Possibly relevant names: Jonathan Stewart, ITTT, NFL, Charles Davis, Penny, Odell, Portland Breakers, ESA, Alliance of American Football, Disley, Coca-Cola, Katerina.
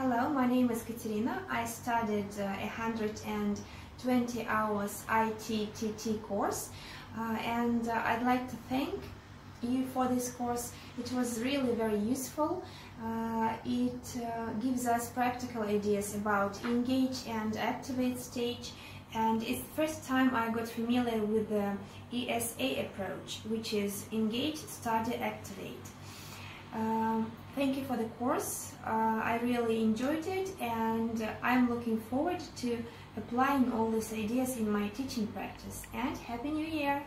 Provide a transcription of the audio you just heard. Hello, my name is Katerina. I studied 120 hours ITTT course and I'd like to thank you for this course. It was really very useful. It gives us practical ideas about engage and activate stage, and it's the first time I got familiar with the ESA approach, which is engage, study, activate. Thank you for the course. I really enjoyed it, and I'm looking forward to applying all these ideas in my teaching practice. And Happy New Year!